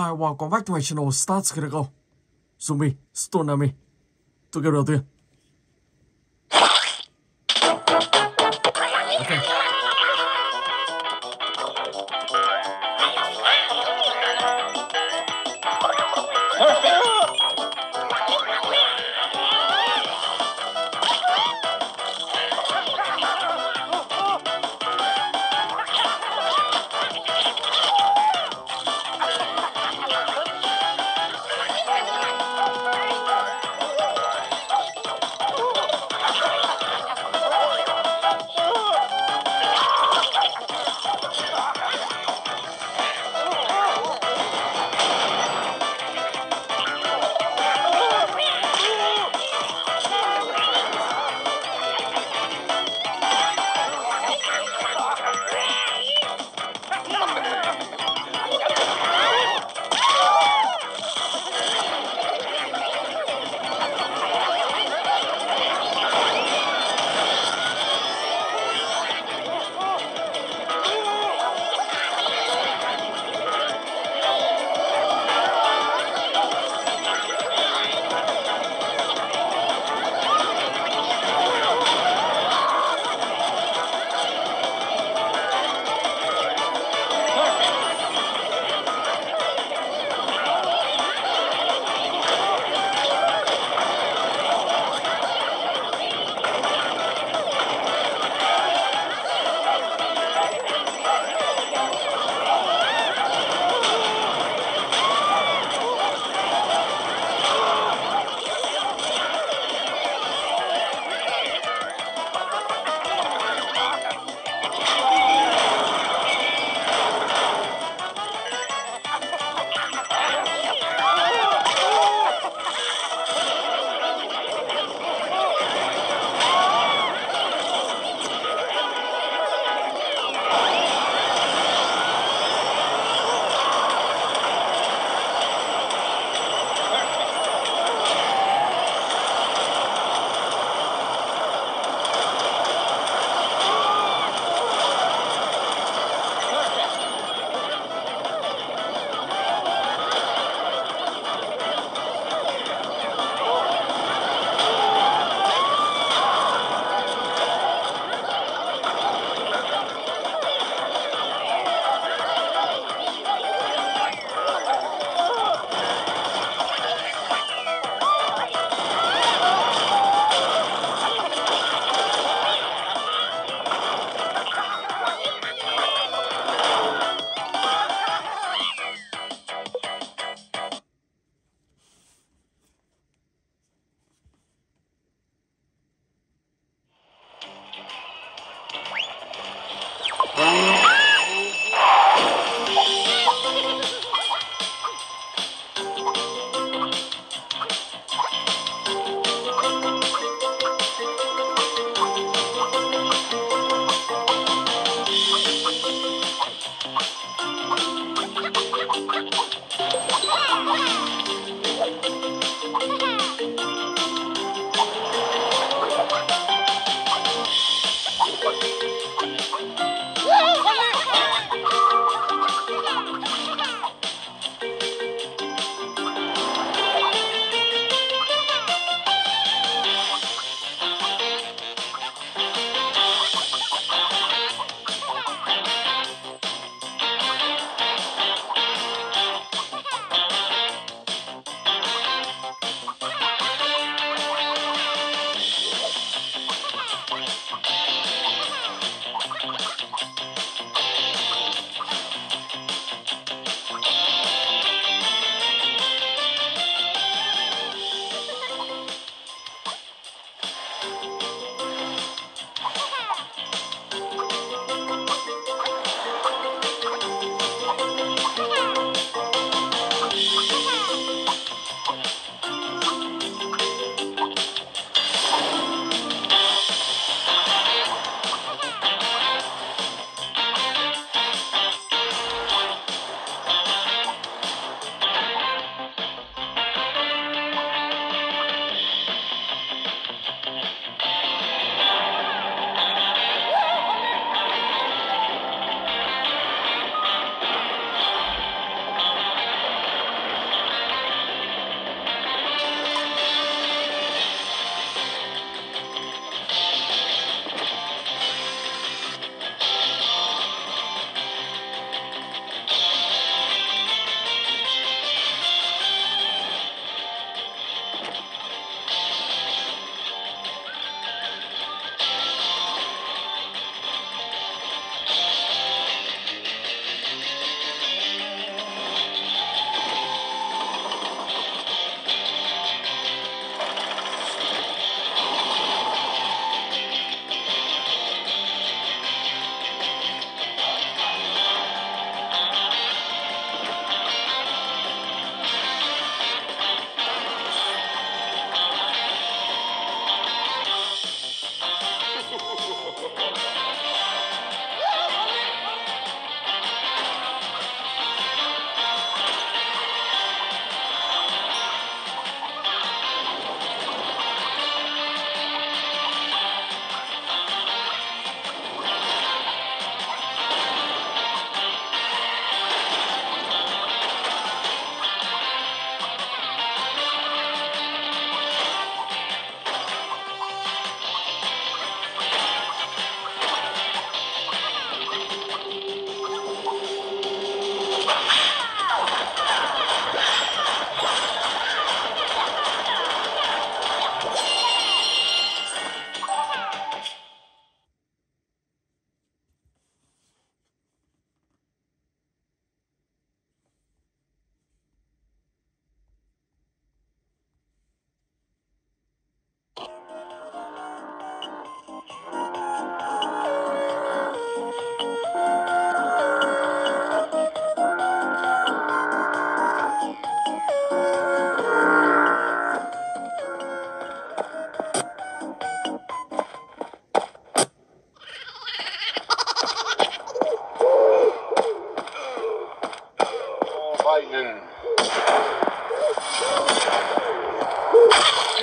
Hi, welcome back to my channel, Starts Critical. Zombie Tsunami. Tôi kêu đầu tiên. Okay.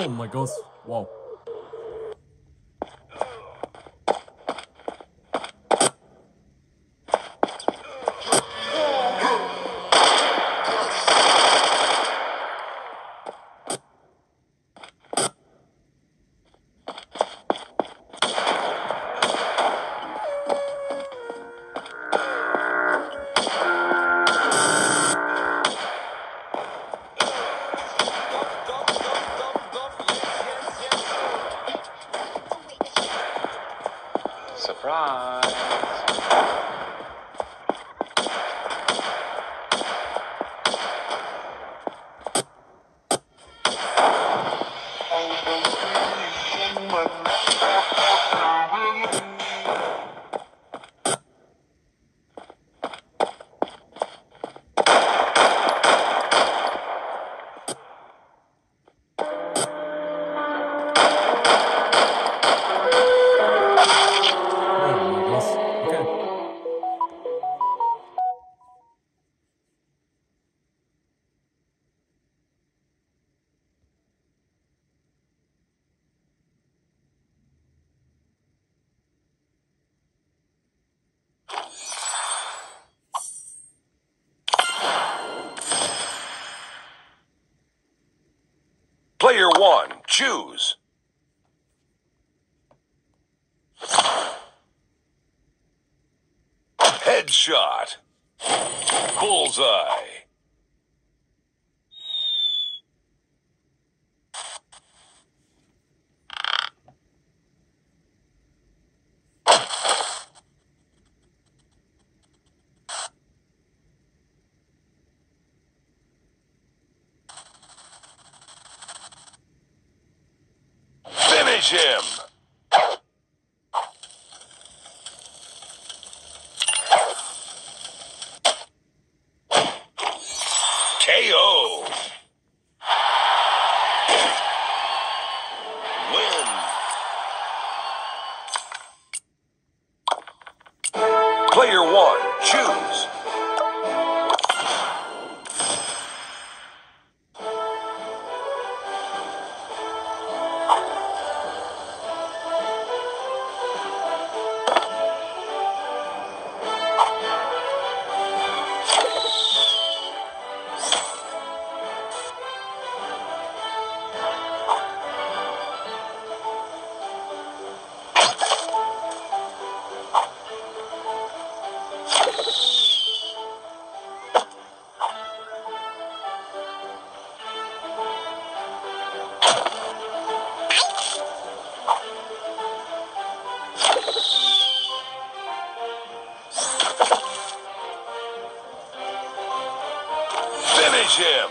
Oh my gosh, wow. Player one, choose. Headshot. Bullseye. Him. KO. Win. Player one, choose. Him.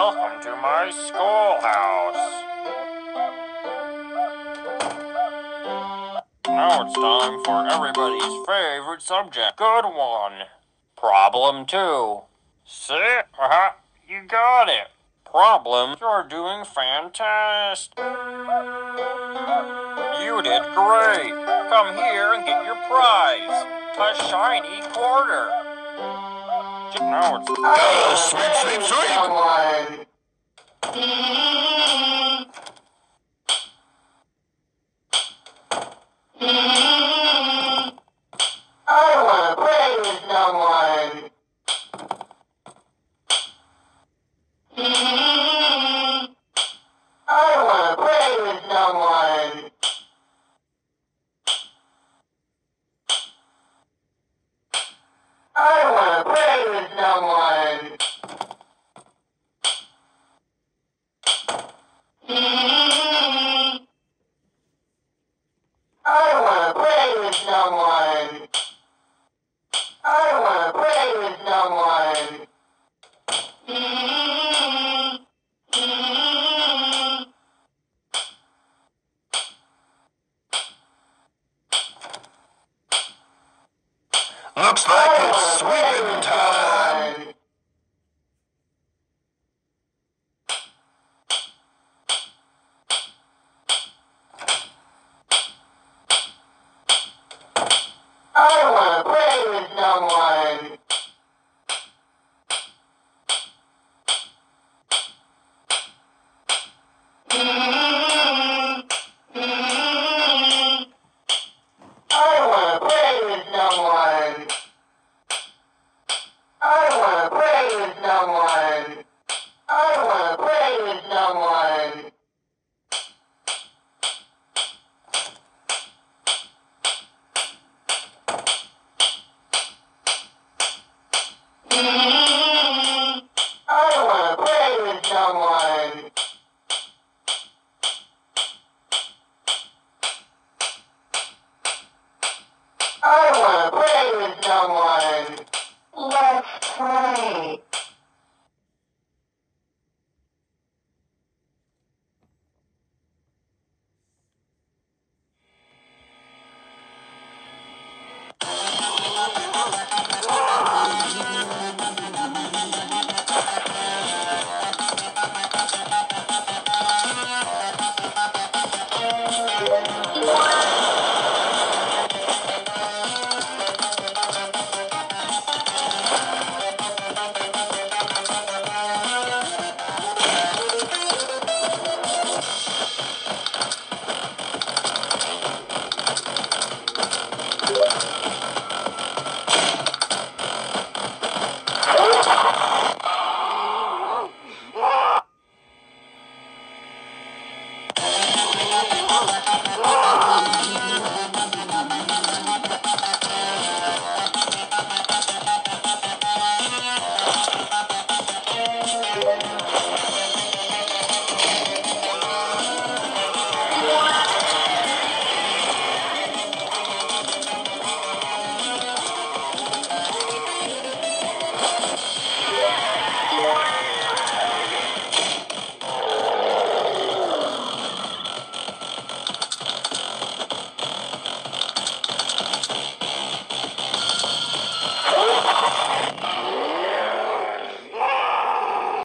Welcome to my schoolhouse. Now it's time for everybody's favorite subject. Good one. Problem 2. See? Uh-huh. You got it. Problem. You're doing fantastic. You did great. Come here and get your prize. A shiny quarter. Now it's... I wanna play with no one. Looks like it's